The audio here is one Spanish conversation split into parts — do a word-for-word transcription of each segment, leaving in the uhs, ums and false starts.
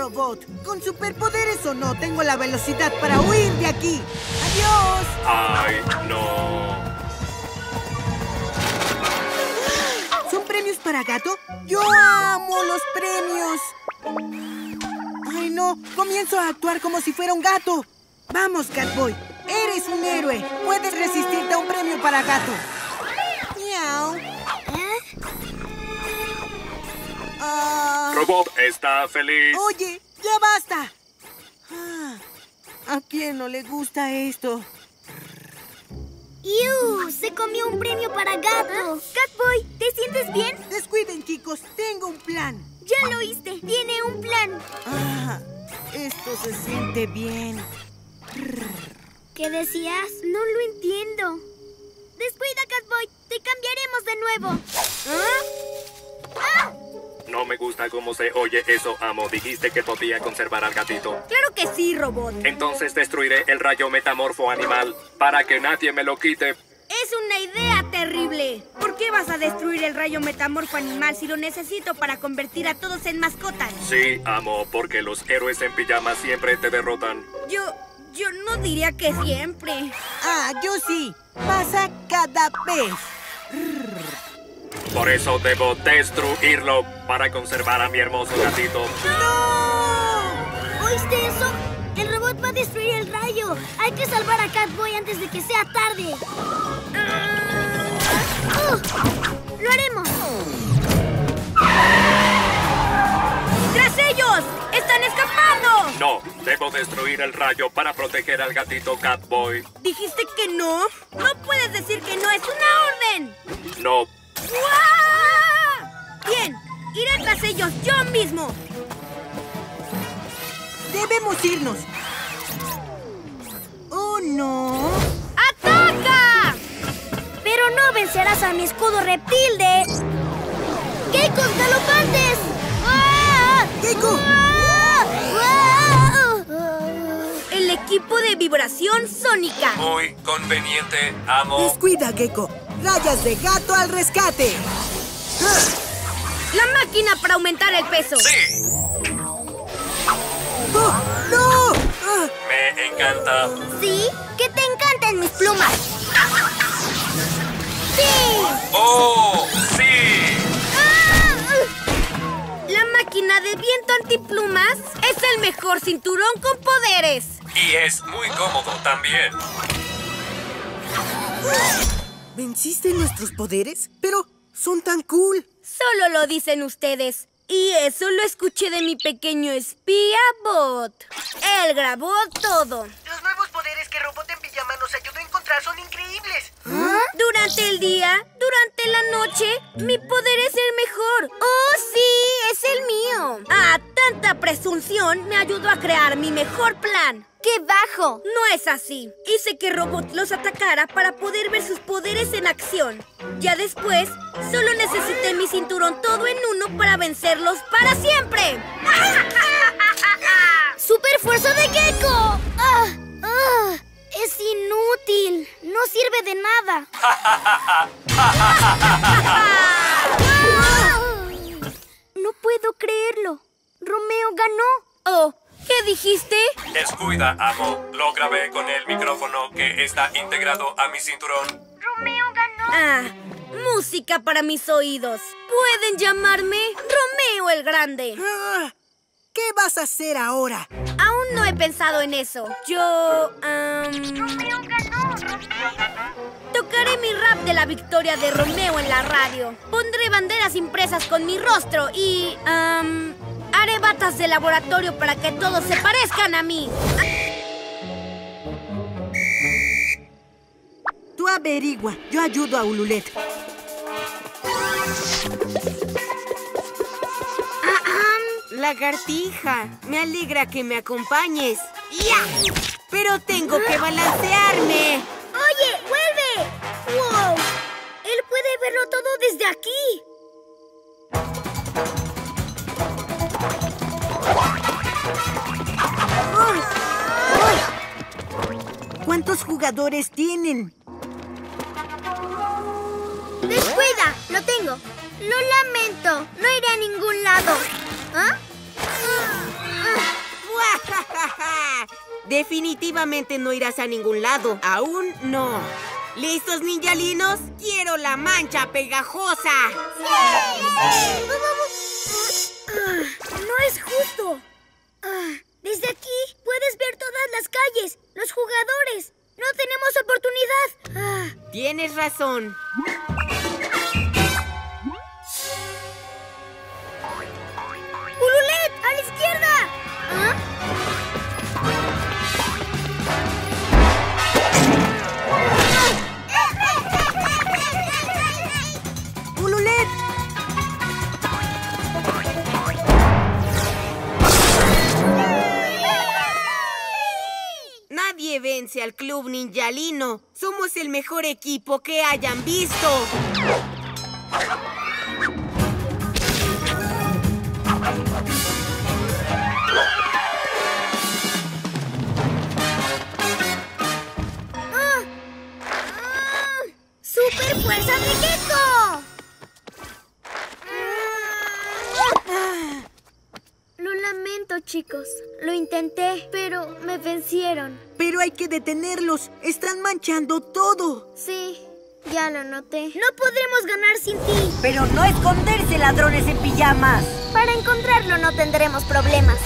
robot. Con superpoderes o no, tengo la velocidad para huir de aquí. ¡Adiós! ¡Ay, no! ¿Son premios para gato? ¡Yo amo los premios! ¡Ay, no! Comienzo a actuar como si fuera un gato. Vamos, Catboy. Eres un héroe. Puedes resistirte a un premio para gato. ¡Miau! Uh... Robot está feliz. Oye, ya basta. Ah, ¿a quién no le gusta esto? ¡Iu! Se comió un premio para gato. Catboy, ¿te sientes bien? Descuiden, chicos. Tengo un plan. Ya lo oíste. Tiene un plan. Ah, esto se siente bien. ¿Qué decías? No lo entiendo. Descuida, Catboy. Te cambiaremos de nuevo. ¿Ah? ¡Ah! No me gusta cómo se oye eso, amo. Dijiste que podía conservar al gatito. ¡Claro que sí, robot! Entonces destruiré el rayo metamorfo animal para que nadie me lo quite. ¡Es una idea terrible! ¿Por qué vas a destruir el rayo metamorfo animal si lo necesito para convertir a todos en mascotas? Sí, amo, porque los héroes en pijamas siempre te derrotan. Yo... yo no diría que siempre. Ah, yo sí. Pasa cada vez. Por eso debo destruirlo para conservar a mi hermoso gatito. ¡No! ¿Oíste eso? El robot va a destruir el rayo. Hay que salvar a Catboy antes de que sea tarde. Uh, uh, ¡Lo haremos! ¡Tras ellos! ¡Están escapando! No, debo destruir el rayo para proteger al gatito Catboy. ¿Dijiste que no? No puedes decir que no, es una orden. No. ¡Uah! Bien, iré tras ellos yo mismo. Debemos irnos. Oh, no. ¡Ataca! Pero no vencerás a mi escudo reptil de... ¡Geckos galopantes! ¡Uah! ¡Gecko! ¡Uah! ¡Uah! ¡Uah! El equipo de vibración sónica. Muy conveniente, amo. Descuida, Gecko. Rayas de gato al rescate. La máquina para aumentar el peso. ¡Sí! ¡Oh, no! Me encanta. ¿Sí? ¡Que te encanten mis plumas! ¡Sí! ¡Oh, sí! ¡Ah! La máquina de viento antiplumas es el mejor cinturón con poderes. Y es muy cómodo también. ¡Ah! ¿Venciste nuestros poderes? ¡Pero son tan cool! Solo lo dicen ustedes. Y eso lo escuché de mi pequeño espía Bot. Él grabó todo. Los nuevos poderes que Robot en Pijama nos ayudó a encontrar son increíbles. ¿Ah? Durante el día, durante la noche, mi poder es el mejor. ¡Oh, sí! ¡Es el mío! Ah, tanta presunción me ayudó a crear mi mejor plan. ¡Qué bajo! No es así. Hice que Robot los atacara para poder ver sus poderes en acción. Ya después, solo necesité mi cinturón todo en uno para vencerlos para siempre. ¡Super fuerza de Gecko! ¡Ah! ¡Ah! ¡Es inútil! ¡No sirve de nada! No puedo creerlo. Romeo ganó. Oh. ¿Qué dijiste? Descuida, amo. Lo grabé con el micrófono que está integrado a mi cinturón. Romeo ganó. Ah, música para mis oídos. Pueden llamarme Romeo el Grande. Ah, ¿qué vas a hacer ahora? Aún no he pensado en eso. Yo... Um... Romeo ganó. Romeo ganó. Tocaré mi rap de la victoria de Romeo en la radio. Pondré banderas impresas con mi rostro y... Um... haré batas de laboratorio para que todos se parezcan a mí. Tú averigua. Yo ayudo a Ululet. Ah, ah, lagartija, me alegra que me acompañes. ¡Ya! Pero tengo que balancearme. ¡Oye, vuelve! ¡Wow! Él puede verlo todo desde aquí. ¿Cuántos jugadores tienen? ¡Descuida! ¡Lo tengo! ¡Lo lamento! ¡No iré a ningún lado! ¿Ah? Definitivamente no irás a ningún lado. Aún no. ¿Listos, ninjalinos? ¡Quiero la mancha pegajosa! ¡Sí! ¡No es justo! Desde aquí puedes ver todas las calles, los jugadores. ¡No tenemos oportunidad! Tienes razón. ¡Ululet, a la izquierda! ¿Ah? Vence al club ninjalino. Somos el mejor equipo que hayan visto. ¡Ah! ¡Ah! ¡Super fuerza de Gecko! ¡Ah! Lo lamento, chicos. Lo intenté, pero me vencieron. Pero hay que detenerlos. Están manchando todo. Sí, ya lo noté. No podremos ganar sin ti. Pero no esconderse, ladrones en pijamas. Para encontrarlo no tendremos problemas.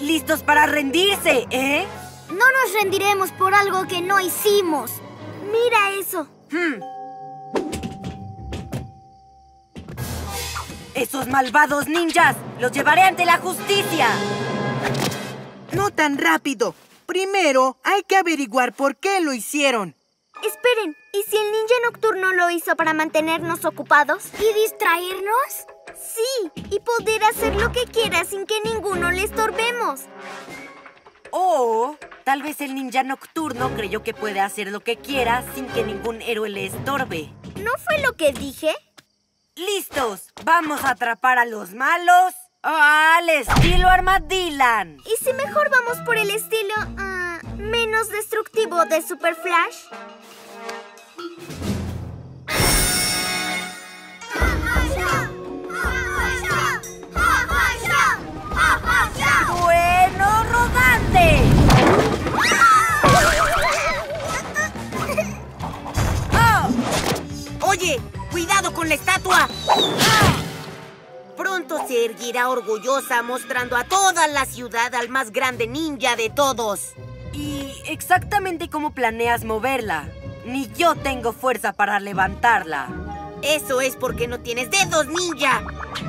¿Listos para rendirse, eh? No nos rendiremos por algo que no hicimos. Mira eso. Hmm. Esos malvados ninjas. Los llevaré ante la justicia. No tan rápido. Primero hay que averiguar por qué lo hicieron. Esperen, ¿y si el ninja nocturno lo hizo para mantenernos ocupados y distraernos? Sí, y poder hacer lo que quiera sin que ninguno le estorbemos. O tal vez el ninja nocturno creyó que puede hacer lo que quiera sin que ningún héroe le estorbe. ¿No fue lo que dije? ¡Listos! Vamos a atrapar a los malos. ¡Al estilo Armadylan! ¿Y si mejor vamos por el estilo uh, menos destructivo de Super Flash? ¡Bueno, rodante! Oh. ¡Oye! ¡Cuidado con la estatua! ¡Ah! Pronto se erguirá orgullosa mostrando a toda la ciudad al más grande ninja de todos. ¿Y exactamente cómo planeas moverla? Ni yo tengo fuerza para levantarla. Eso es porque no tienes dedos, ninja.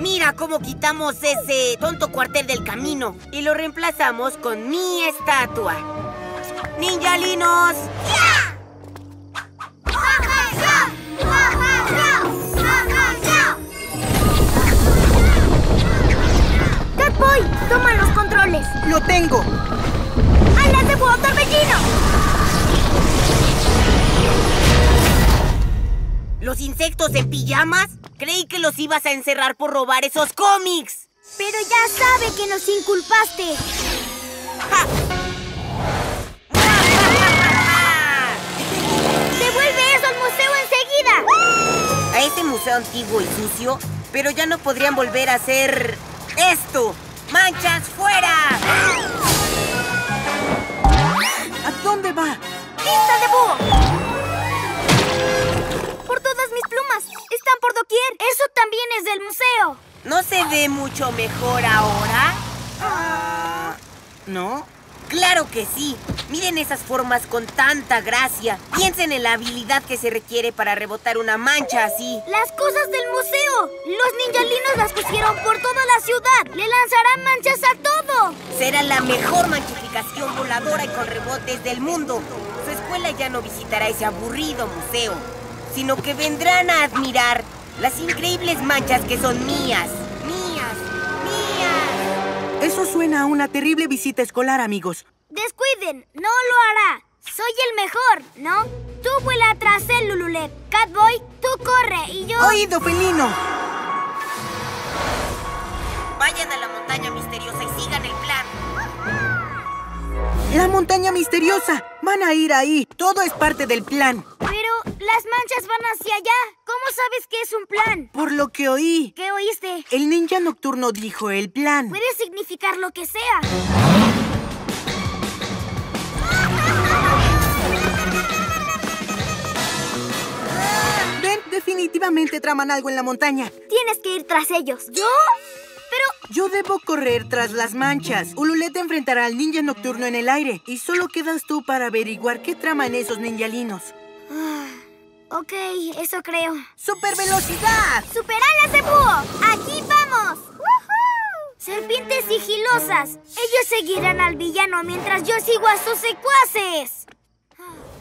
Mira cómo quitamos ese tonto cuartel del camino y lo reemplazamos con mi estatua. ¡Ninjalinos! ¡Ya! ¡Voy! ¡Toma los controles! ¡Lo tengo! ¡Alas de fuego torbellino! ¿Los insectos en pijamas? Creí que los ibas a encerrar por robar esos cómics. Pero ya sabe que nos inculpaste. ¡Ja! ¡Devuelve eso al museo enseguida! A ese museo antiguo y sucio, pero ya no podrían volver a ser... ¡Esto! ¡Manchas fuera! ¿A dónde va? ¡Pista de búho! Por todas mis plumas. Están por doquier. Eso también es del museo. ¿No se ve mucho mejor ahora? Ah, ¿no? ¡Claro que sí! Miren esas formas con tanta gracia. Piensen en la habilidad que se requiere para rebotar una mancha así. ¡Las cosas del museo! ¡Los ninjalinos las pusieron por toda la ciudad! ¡Le lanzarán manchas a todo! Será la mejor manchificación voladora y con rebotes del mundo. Su escuela ya no visitará ese aburrido museo, sino que vendrán a admirar las increíbles manchas que son mías. Eso suena a una terrible visita escolar, amigos. Descuiden, no lo hará. Soy el mejor, ¿no? Tú vuela atrás él, Ululet. Catboy, tú corre y yo... ¡Oído, felino! Vayan a la montaña misteriosa y sigan el plan. ¡La montaña misteriosa! Van a ir ahí. Todo es parte del plan. Pero las manchas van hacia allá. ¿Cómo ¿Cómo sabes que es un plan? Por lo que oí. ¿Qué oíste? El Ninja Nocturno dijo el plan. Puede significar lo que sea. Ven, definitivamente traman algo en la montaña. Tienes que ir tras ellos. ¿Yo? Pero... Yo debo correr tras las manchas. Ululet enfrentará al Ninja Nocturno en el aire. Y solo quedas tú para averiguar qué traman esos ninjalinos. Ok, eso creo. ¡Super velocidad! ¡Super alas de búho! ¡Aquí vamos! ¡Woohoo! Serpientes sigilosas. Ellos seguirán al villano mientras yo sigo a sus secuaces.